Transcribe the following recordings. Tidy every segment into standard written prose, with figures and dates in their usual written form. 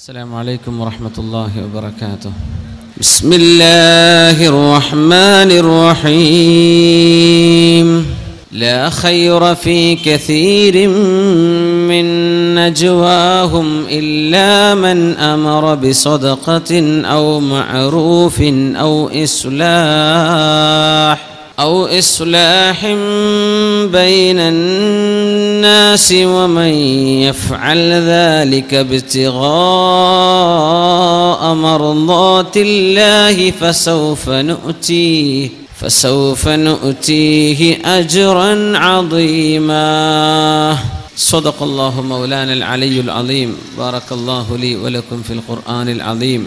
السلام عليكم ورحمة الله وبركاته. بسم الله الرحمن الرحيم. لا خير في كثير من نجواهم إلا من أمر بصدقة أو معروف أو إصلاح بين الناس، ومن يفعل ذلك ابتغاء مرضات الله فسوف نؤتيه أجرا عظيما. صدق الله مولانا العلي العظيم. بارك الله لي ولكم في القرآن العظيم،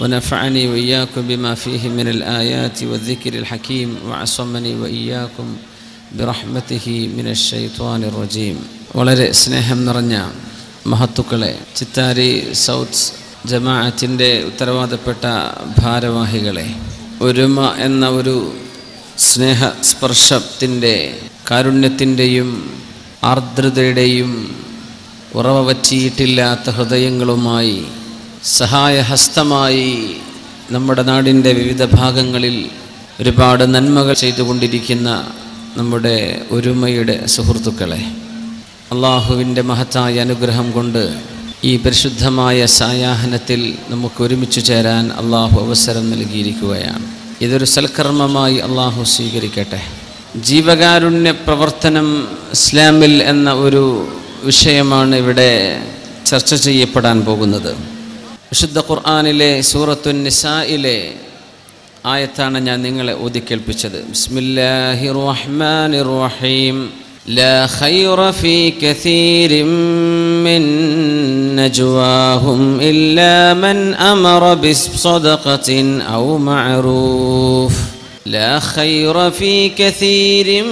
ونفعني وإياكم بما فيه من الآيات والذكر الحكيم، وعصمني وإياكم برحمته من الشيطان الرجيم. വളരെ സ്നേഹം നിറഞ്ഞ മഹത്തുക്കളെ, ചിത്താരി സൗത്ത് ജമാഅത്തിന്റെ ഉത്തരവാദപ്പെട്ട ഭാരവാഹികളെ, ഒരുമ എന്ന ഒരു സ്നേഹ സ്പർശത്തിന്റെ കാരുണ്യത്തിന്റെയും ആർദ്രതയുടെയും ഉറവ വറ്റിയിട്ടില്ലാത്ത ഹൃദയങ്ങളുമായി സഹായഹസ്തമായി നമ്മുടെ നാടിൻ്റെ വിവിധ ഭാഗങ്ങളിൽ ഒരുപാട് നന്മകൾ ചെയ്തുകൊണ്ടിരിക്കുന്ന നമ്മുടെ ഒരുമയുടെ സുഹൃത്തുക്കളെ, അള്ളാഹുവിൻ്റെ മഹത്തായ അനുഗ്രഹം കൊണ്ട് ഈ പരിശുദ്ധമായ സായാഹ്നത്തിൽ നമുക്ക് ഒരുമിച്ച് ചേരാൻ അള്ളാഹു അവസരം നൽകിയിരിക്കുകയാണ്. ഇതൊരു സൽക്കർമ്മമായി അള്ളാഹു സ്വീകരിക്കട്ടെ. ജീവകാരുണ്യ പ്രവർത്തനം ഇസ്ലാമിൽ എന്ന ഒരു വിഷയമാണ് ഇവിടെ ചർച്ച ചെയ്യപ്പെടാൻ പോകുന്നത്. വിശുദ്ധ ഖുർആനിലെ സൂറത്തു നിസായിലെ ആയത്താണ് ഞാൻ നിങ്ങളെ ഓതി കേൾപ്പിച്ചത്. ബിസ്മില്ലാഹിർ റഹ്മാനിർ റഹീം. ലാ ഖൈറ ഫീ കസീരിൻ മിൻ നജ്വാഹും ഇല്ലാ മൻ അമറ ബിസ്സദഖത്തിൻ ഔ മഅറൂഫ്. ലാ ഖൈറ ഫീ കസീരിൻ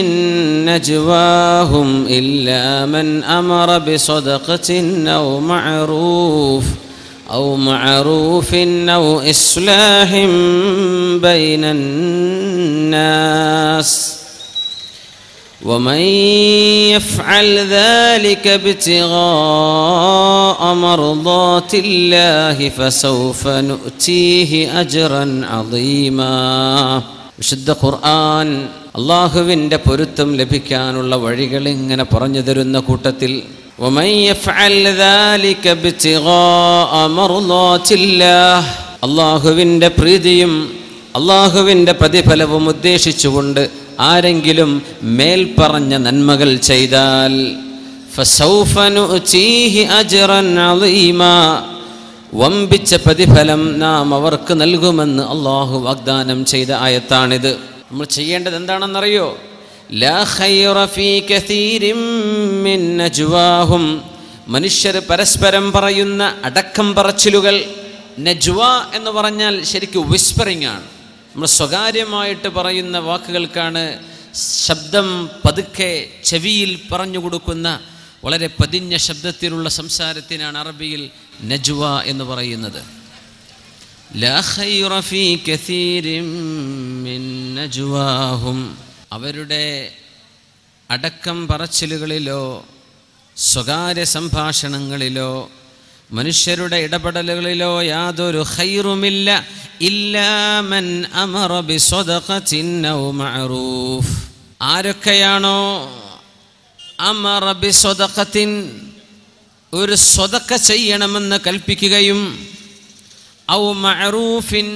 من نجواهم إلا من أمر بصدقة أو معروف أو إصلاح بين الناس، ومن يفعل ذلك ابتغاء مرضات الله فسوف نؤتيه أجرا عظيما. വിശുദ്ധ ഖുർആൻ അള്ളാഹുവിൻ്റെ പൊരുത്തം ലഭിക്കാനുള്ള വഴികൾ ഇങ്ങനെ പറഞ്ഞു തരുന്ന കൂട്ടത്തിൽ അള്ളാഹുവിൻ്റെ പ്രീതിയും അള്ളാഹുവിൻ്റെ പ്രതിഫലവും ഉദ്ദേശിച്ചുകൊണ്ട് ആരെങ്കിലും മേൽപ്പറഞ്ഞ നന്മകൾ ചെയ്താൽ വമ്പിച്ച പ്രതിഫലം നാം അവർക്ക് നൽകുമെന്ന് അള്ളാഹു വാഗ്ദാനം ചെയ്ത ആയത്താണിത്. നമ്മൾ ചെയ്യേണ്ടത് എന്താണെന്നറിയോ? ലാ ഖൈറ ഫീ കസീരിൻ മിൻ നജ്വാഹും. മനുഷ്യർ പരസ്പരം പറയുന്ന അടക്കം പറച്ചിലുകൾ, നജ്വാ എന്ന് പറഞ്ഞാൽ ശരിക്കും വിസ്പറിംഗ് ആണ്. നമ്മൾ സ്വകാര്യമായിട്ട് പറയുന്ന വാക്കുകൾക്കാണ് ശബ്ദം പതുക്കെ ചെവിയിൽ പറഞ്ഞു കൊടുക്കുന്ന വളരെ പതിഞ്ഞ ശബ്ദത്തിലുള്ള സംസാരത്തിനാണ് അറബിയിൽ നജ്വ എന്ന് പറയുന്നത്. ലാ ഖൈറ ഫീ കസീരിൻ മിൻ നജ്വാഹും. അവരുടെ അടക്കം പറച്ചിലുകളിലോ സ്വകാര്യ സംഭാഷണങ്ങളിലോ മനുഷ്യരുടെ ഇടപെടലുകളിലോ യാതൊരു ഖൈറുമില്ല. ഇല്ലാ മൻ അമറ ബിസ്സദഖത്തിൻ ഔ മഅറൂഫ്. ആരൊക്കെയാണോ അമറ ബിസ്സദഖത്തിൻ, ഒരു സ്വതക്ക ചെയ്യണമെന്ന് കൽപ്പിക്കുകയും ഔ മഅറൂഫിൻ,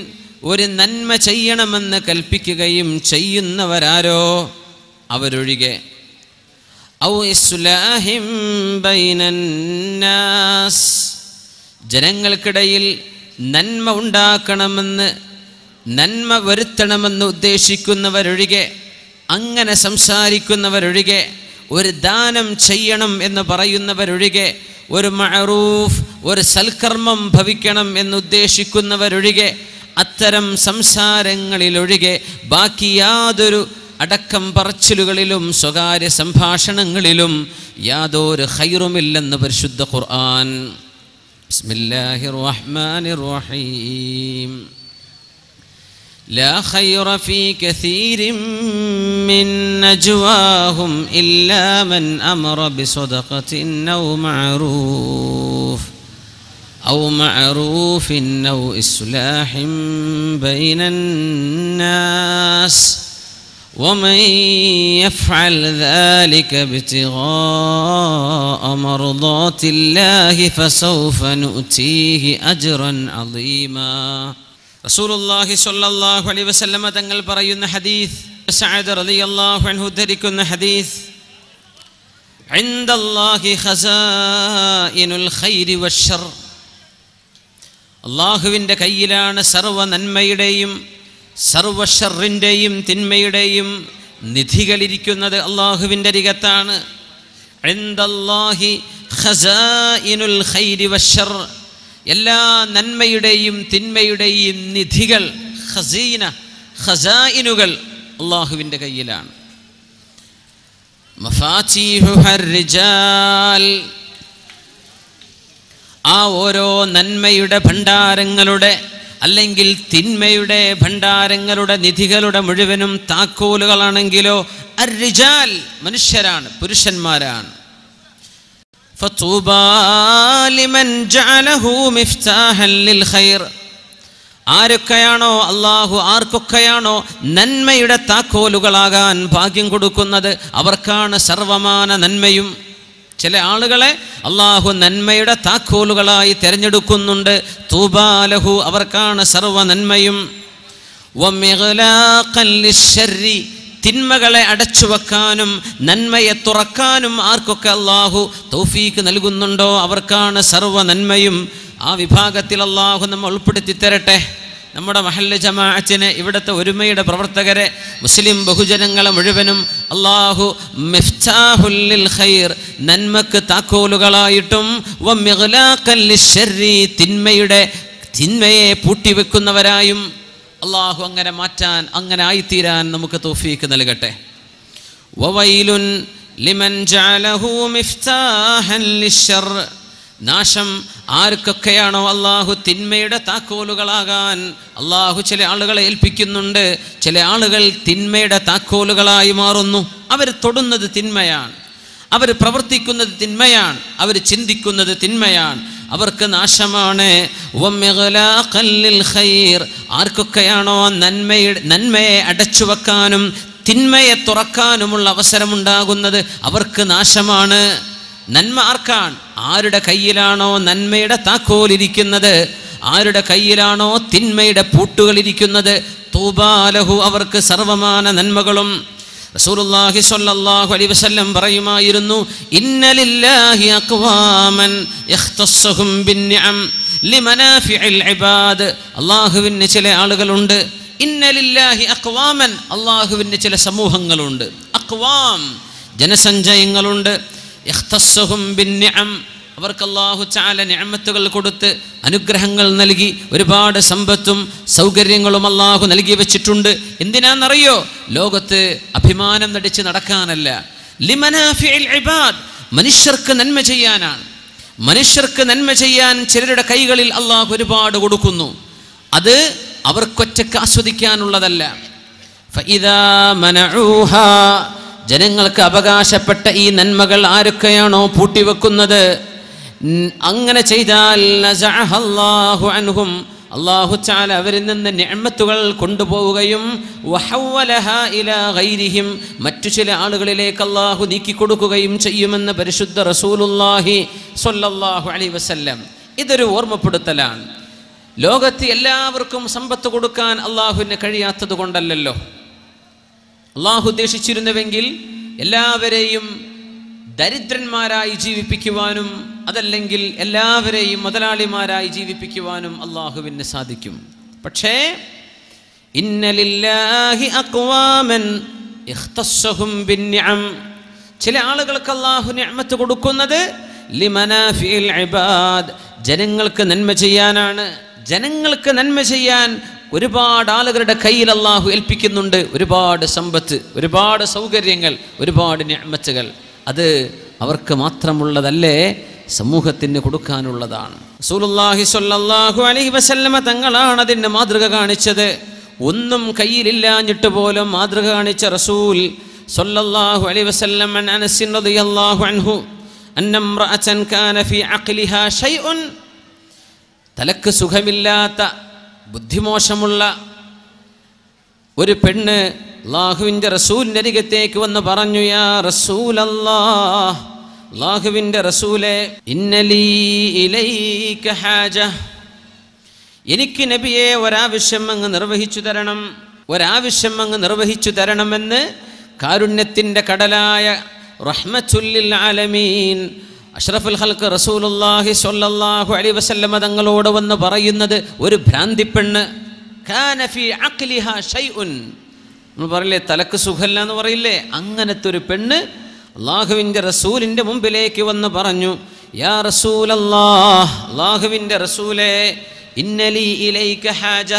ഒരു നന്മ ചെയ്യണമെന്ന് കൽപ്പിക്കുകയും ചെയ്യുന്നവരാരോ അവരൊഴികെ, ഔ ഇസ്ലാഹിൻ ബൈനന്നാസ്, ജനങ്ങൾക്കിടയിൽ നന്മ ഉണ്ടാക്കണമെന്ന് നന്മ വരുത്തണമെന്ന് ഉദ്ദേശിക്കുന്നവരൊഴികെ, അങ്ങനെ സംസാരിക്കുന്നവരൊഴികെ, ഒരു ദാനം ചെയ്യണം എന്ന് പറയുന്നവരൊഴികെ, ഒരു മഅറൂഫ്, ഒരു സൽക്കർമ്മം ഭവിക്കണം എന്നുദ്ദേശിക്കുന്നവരൊഴികെ, അത്തരം സംസാരങ്ങളിലൊഴികെ ബാക്കി യാതൊരു അടക്കം പറച്ചിലുകളിലും സ്വകാര്യ സംഭാഷണങ്ങളിലും യാതൊരു ഖൈറുമില്ലെന്ന് പരിശുദ്ധ ഖുർആൻ. ബിസ്മില്ലാഹിർ റഹ്മാനിർ റഹീം. ലാ ഖൈറ ഫീ കസീരിൻ മിൻ നജ്വാഹും ഇല്ലാ മൻ അമറ ബിസ്സദഖത്തിൻ ഔ മഅറൂഫ്. أو معروف أو إصلاح بين الناس، ومن يفعل ذلك ابتغاء مرضات الله فسوف نؤتيه أجرا عظيما. رسول الله صلى الله عليه وسلم تنقل بريون حديث سعد رضي الله عنه تركن حديث عند الله خزائن الخير والشر. അല്ലാഹുവിൻ്റെ കയ്യിലാണ് സർവ്വ നന്മയുടെയും സർവ്വശറിൻ്റെയും തിന്മയുടെയും നിധികളിരിക്കുന്നത്. അല്ലാഹുവിൻ്റെ അരികത്താണ്. ഇൻദല്ലാഹി ഖസാഇനുൽ ഖൈരി വശർ, എല്ലാ നന്മയുടെയും തിന്മയുടെയും നിധികൾ, ഖസീന, ഖസാഇനുകൾ അല്ലാഹുവിൻ്റെ കയ്യിലാണ്. മഫാതീഹു ഹർരിജാൽ, ആ ഓരോ നന്മയുടെ ഭണ്ഡാരങ്ങളുടെ അല്ലെങ്കിൽ തിന്മയുടെ ഭണ്ഡാരങ്ങളുടെ നിധികളുടെ മുഴുവനും താക്കോലുകളാണെങ്കിലോ അർരിജാൽ മനുഷ്യരാണ്, പുരുഷന്മാരാണ്. ഫതൂബാ ലിമൻ ജഅലഹു മിഫ്താഹൻ ലിൽ ഖൈർ, ആരൊക്കെയാണോ അല്ലാഹു ആർക്കൊക്കെയാണോ നന്മയുടെ താക്കോലുകളാകാൻ ഭാഗ്യം കൊടുക്കുന്നത് അവർക്കാണ് സർവമാന നന്മയും. ചില ആളുകളെ അള്ളാഹു നന്മയുടെ താക്കോലുകളായി തിരഞ്ഞെടുക്കുന്നുണ്ട്. തൂബാ ലഹു, അവർക്കാണ് സർവ്വ നന്മയും. വമിഗ്ലാഖൻ ലിശ്ശർരി, തിന്മകളെ അടച്ചു വെക്കാനും നന്മയെ തുറക്കാനും ആർക്കൊക്കെ അള്ളാഹു തൗഫീക്ക് നൽകുന്നുണ്ടോ അവർക്കാണ് സർവ്വ നന്മയും. ആ വിഭാഗത്തിൽ അള്ളാഹു നമ്മെ ഉൾപ്പെടുത്തി തരട്ടെ. നമ്മുടെ മഹല്ല് ജമാഅത്തിനെ, ഇവിടുത്തെ ഒരുമയുടെ പ്രവർത്തകരെ, മുസ്ലിം ബഹുജനങ്ങളെ മുഴുവനും അല്ലാഹു മിഫ്താഹുൽ ലിൽ ഖൈർ, നന്മക്ക് താക്കോലുകളായിട്ടും വമിഗ്ലാഖൻ ലിശ്ശർരി, തിന്മയെ പൂട്ടിവെക്കുന്നവരായും അല്ലാഹു അങ്ങനെ മാറ്റാൻ, അങ്ങനെ ആയിത്തീരാൻ നമുക്ക് തൗഫീക്ക് നൽകട്ടെ. വവൈലുൻ ലിമൻ ജഅലഹു മിഫ്താഹൻ ലിശ്ശർ, നാശം ആർക്കൊക്കെയാണോ അള്ളാഹു തിന്മയുടെ താക്കോലുകളാകാൻ അള്ളാഹു ചില ആളുകളെ ഏൽപ്പിക്കുന്നുണ്ട്. ചില ആളുകൾ തിന്മയുടെ താക്കോലുകളായി മാറുന്നു. അവർ തൊടുന്നത് തിന്മയാണ്, അവർ പ്രവർത്തിക്കുന്നത് തിന്മയാണ്, അവർ ചിന്തിക്കുന്നത് തിന്മയാണ്, അവർക്ക് നാശമാണ്. വമിഗ്ലാഖൻ ലിൽ ഖൈർ, ആർക്കൊക്കെയാണോ നന്മയെ അടച്ചു വെക്കാനും തിന്മയെ തുറക്കാനുമുള്ള അവസരമുണ്ടാകുന്നത് അവർക്ക് നാശമാണ്. നന്മ ആർക്കാണ്? ആരുടെ കയ്യിലാണോ നന്മയുടെ താക്കോലിരിക്കുന്നത്, ആരുടെ കയ്യിലാണോ തിന്മയുടെ പൂട്ടുകളിരിക്കുന്നത്, തൗബാ ലഹു, അവർക്ക് സർവമാന നന്മകളും. റസൂലുള്ളാഹി സ്വല്ലല്ലാഹു അലൈഹി വസല്ലം പറയുമായിരുന്നു, ഇന്ന ലില്ലാഹി അഖ്വാമൻ യഖ്തസ്സുഹും ബിന്നിഅം ലിമനാഫിഇൽ ഇബാദ്, അല്ലാഹുവിന് ചില ആളുകളുണ്ട്. ഇന്ന ലില്ലാഹി അഖ്വാമൻ, അല്ലാഹുവിന് ചില സമൂഹങ്ങളുണ്ട്. അഖ്വാം ജനസഞ്ചയങ്ങളുണ്ട്. യഖ്തസ്സുഹും ബിന്നിഅം, അവർക്ക് അല്ലാഹു തആല നിഅമത്തുകൾ കൊടുത്ത് അനുഗ്രഹങ്ങൾ നൽകി ഒരുപാട് സമ്പത്തും സൗകര്യങ്ങളും അല്ലാഹു നൽകി വെച്ചിട്ടുണ്ട്. എന്തിനാണെന്നറിയോ? ലോകത്ത് അഭിമാനം നടിച്ച് നടക്കാനല്ല, ലിമനാഫിഇൽ ഇബാദ്, മനുഷ്യർക്ക് നന്മ ചെയ്യാനാണ്. മനുഷ്യർക്ക് നന്മ ചെയ്യാൻ ചിലരുടെ കൈകളിൽ അല്ലാഹു ഒരുപാട് കൊടുക്കുന്നു. അത് അവർക്കൊറ്റക്ക് ആസ്വദിക്കാനുള്ളതല്ല. ഫഇദാ മനഊഹാ, ജനങ്ങൾക്ക് അവകാശപ്പെട്ട ഈ നന്മകൾ ആരൊക്കെയാണോ പൂട്ടിവെക്കുന്നത്, അങ്ങനെ ചെയ്താൽ നസഅഹ അല്ലാഹു അൻഹും, അല്ലാഹു തആല അവരിൽ നിന്ന് നിഅമത്തുകൾ കൊണ്ടുപോവുകയും വഹവലഹാ ഇലാ ഗൈരിഹിം, മറ്റു ചില ആളുകളിലേക്ക് അല്ലാഹു നീക്കി കൊടുക്കുകയും ചെയ്യുമെന്ന് പരിശുദ്ധ റസൂലുള്ളാഹി സ്വല്ലല്ലാഹു അലൈഹി വസല്ലം. ഇതൊരു ഓർമ്മപ്പെടുത്തലാണ്. ലോകത്ത് എല്ലാവർക്കും സമ്പത്ത് കൊടുക്കാൻ അല്ലാഹുവിന് കഴിയാത്തത് കൊണ്ടല്ലോ. അള്ളാഹു ഉദ്ദേശിച്ചിരുന്നുവെങ്കിൽ എല്ലാവരെയും ദരിദ്രന്മാരായി ജീവിപ്പിക്കുവാനും അതല്ലെങ്കിൽ എല്ലാവരെയും മുതലാളിമാരായി ജീവിപ്പിക്കുവാനും അള്ളാഹുവിന് സാധിക്കും. പക്ഷേ ഇന്ന ലില്ലാഹി അഖ്വാമൻ ഇഖ്തസ്സഹും ബിന്നിഅം, ചില ആളുകൾക്ക് അള്ളാഹു നിഅമത്ത് കൊടുക്കുന്നത് ലിമനാഫിഇൽ ഇബാദ്, ജനങ്ങൾക്ക് നന്മ ചെയ്യാനാണ്. ജനങ്ങൾക്ക് നന്മ ചെയ്യാൻ ഒരുപാട് ആളുകളുടെ കയ്യിൽ അല്ലാഹു ഏൽപ്പിക്കുന്നുണ്ട് ഒരുപാട് സമ്പത്ത്, ഒരുപാട് സൗകര്യങ്ങൾ, ഒരുപാട് നിഅമത്തുകൾ. അത് അവർക്ക് മാത്രമുള്ളതല്ലേ, സമൂഹത്തിന് കൊടുക്കാനുള്ളതാണ്. റസൂലുള്ളാഹി സ്വല്ലല്ലാഹു അലൈഹി വസല്ലമ തങ്ങളാണ് അതിന് മാതൃക കാണിച്ചത്. ഒന്നും കയ്യിലില്ലാഞ്ഞിട്ട് പോലും മാതൃക കാണിച്ച റസൂൽ സ്വല്ലല്ലാഹു അലൈഹി വസല്ലം. അൻ അനസ് റളിയല്ലാഹു അൻഹു അന്ന ഇംറഅതൻ കാന ഫീ അഖ്ലിഹാ ശൈഉൻ തലക്ക് സുഖമില്ലാത്ത ബുദ്ധിമോശമുള്ള ഒരു പെണ്ണ് അല്ലാഹുവിന്റെ റസൂലിന്റെ അടുത്തേക്ക് വന്ന് പറഞ്ഞു യാ റസൂലല്ലാഹ് അല്ലാഹുവിന്റെ റസൂലേ ഇന്നലീ ഇലൈക ഹാജ എനിക്ക് നബിയെ ഒരാവശ്യം അങ്ങ് നിർവഹിച്ചു തരണം എന്ന് കാരുണ്യത്തിന്റെ കടലായ റഹ്മത്തുൽ ലിൽ ആലമീൻ അഷ്റഫുൽ ഖൽഖ് റസൂലുള്ളാഹി സ്വല്ലല്ലാഹു അലൈഹി വസല്ലം തങ്ങളോട് വന്ന് പറയുന്നത് ഒരു ഭ്രാന്തി പെണ്ണ് കാന ഫീ അഖ്ലിഹാ ഷൈഉൻ നമ്മൾ പറയില്ലേ തലക്ക് സുഖല്ല എന്ന് പറയില്ലേ അങ്ങനത്തെ ഒരു പെണ്ണ് അല്ലാഹുവിന്റെ റസൂലിന്റെ മുമ്പിലേക്ക് വന്ന് പറഞ്ഞു യാ റസൂലല്ലാഹ് അല്ലാഹുവിന്റെ റസൂലേ ഇന്നലി ഇലൈക ഹാജ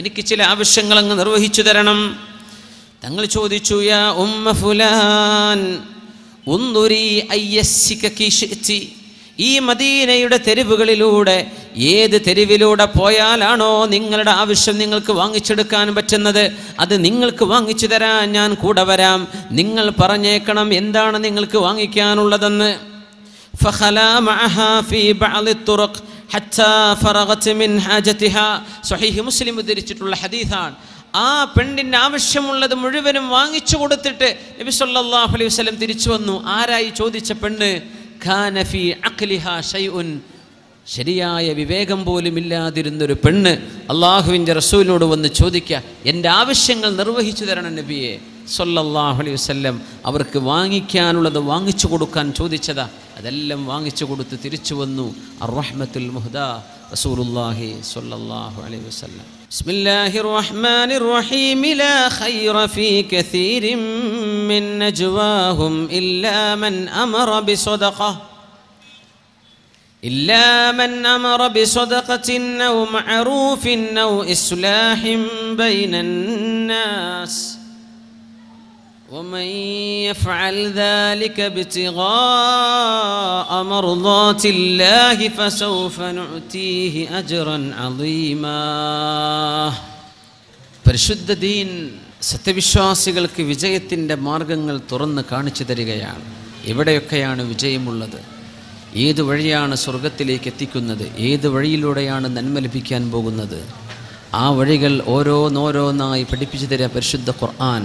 എനിക്ക് ചില ആവശ്യങ്ങൾ അങ്ങ് നിർവഹിച്ചു തരണം തങ്ങൾ ചോദിച്ചു യാ ഉമ്മ ഫുലാൻ ഉന്ദുരി അയ്യസ്സികകി ശിഅതി ഈ മദീനയുടെ തെരുവുകളിലൂടെ ഏത് തെരുവിലൂടെ പോയാലാണോ നിങ്ങളുടെ ആവശ്യം നിങ്ങൾക്ക് വാങ്ങിച്ചെടുക്കാൻ പറ്റുന്നത് അത് നിങ്ങൾക്ക് വാങ്ങിച്ചു തരാൻ ഞാൻ കൂടെ വരാം നിങ്ങൾ പറഞ്ഞേക്കണം എന്താണ് നിങ്ങൾക്ക് വാങ്ങിക്കാനുള്ളതെന്ന് ഫഖലാ മഅഹാ ഫീ ബഅദി തുറഖ് ഹത്താ ഫറഗത് മിൻ ഹാജതിഹാ സ്വഹീഹ് മുസ്ലിം ഉദ്ധരിച്ചിട്ടുള്ള ഹദീസാണ് ആ പെണ്ണിന് ആവശ്യമുള്ളത് മുഴുവനും വാങ്ങിച്ചു കൊടുത്തിട്ട് നബി സല്ലല്ലാഹു അലൈഹി വസല്ലം തിരിച്ചു വന്നു ആരായി ചോദിച്ച പെണ്ണ് കാന ഫീ അഖ്ലിഹാ ഷൈഉൻ ശരിയായ വിവേകം പോലും ഇല്ലാതിരുന്ന ഒരു പെണ്ണ് അല്ലാഹുവിൻ്റെ റസൂലിനോട് വന്ന് ചോദിക്കുക എൻ്റെ ആവശ്യങ്ങൾ നിർവഹിച്ചു തരണം നബിയെ സല്ലല്ലാഹു അലൈഹി വസല്ലം അവർക്ക് വാങ്ങിക്കാനുള്ളത് വാങ്ങിച്ചു കൊടുക്കാൻ ചോദിച്ചതാ അതെല്ലാം വാങ്ങിച്ചു കൊടുത്ത് തിരിച്ചു വന്നു അർറഹ്മത്തുൽ മുഹ്ദാ റസൂലുള്ളാഹി സല്ലല്ലാഹു അലൈഹി വസല്ലം ബിസ്മില്ലാഹിർ റഹ്മാനിർ റഹീം ലാ ഖൈറ ഫീ കസീരിൻ മിൻ നജ്വാഹും ഇല്ലാ മൻ അമറ ബിസദഖത്തിൻ ഔ മഅറൂഫിൻ ഔ ഇസ്ലാഹിൻ ബൈനൻ നാസ് ومن يفعل ذلك ابتغاء مرضات الله فسوف نؤتيه أجرا عظيما പരിശുദ്ധ ദീൻ സത്യവിശ്വാസികൾക്ക് വിജയത്തിന്റെ മാർഗ്ഗങ്ങൾ തുറന്നു കാണിച്ചു തരികയാണ് എവിടെയൊക്കെയാണ് വിജയമുള്ളത് ഏത് വഴിയാണ് സ്വർഗ്ഗത്തിലേക്ക് എത്തിക്കുന്നത് ഏത് വഴിയിലൂടെയാണ് നന്മ ലഭിക്കാൻ പോകുന്നത് ആ വഴികൾ ഓരോന്നോരോന്നായി പഠിപ്പിച്ചു തരിക പരിശുദ്ധ ഖുർആൻ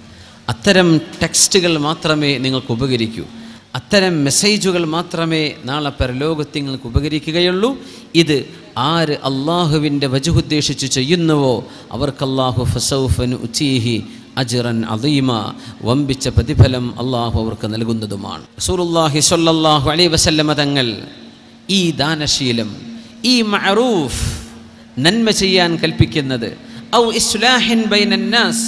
അത്തരം ടെക്സ്റ്റുകൾ മാത്രമേ നിങ്ങൾക്ക് ഉപകരിക്കൂ അത്തരം മെസ്സേജുകൾ മാത്രമേ നാളെ പരലോകത്ത് നിങ്ങൾക്ക് ഉപകരിക്കുകയുള്ളൂ ഇത് ആര് അള്ളാഹുവിൻ്റെ വജഹ് ഉദ്ദേശിച്ച് ചെയ്യുന്നുവോ അവർക്ക് അല്ലാഹു ഫസൗഫൻ ഉചീഹി അജ്റൻ അദീമ വമ്പിച്ച പ്രതിഫലം അള്ളാഹു അവർക്ക് നൽകുന്നതുമാണ് റസൂലുള്ളാഹി സ്വല്ലല്ലാഹു അലൈഹി വസല്ലമ തങ്ങൾ ഈ ദാനശീലം ഈ മഅറൂഫ് നന്മ ചെയ്യാൻ കൽപ്പിക്കുന്നത് ഔ ഇസ്ലാഹിൻ ബൈനന്നാസ്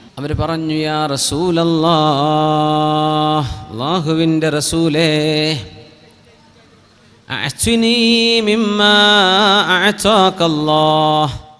അവർ പറഞ്ഞു യാ റസൂലല്ലാഹ് അല്ലാഹുവിൻ്റെ റസൂലേ അഅ്തിനി മിമ്മാ അഅതാകല്ലാഹ്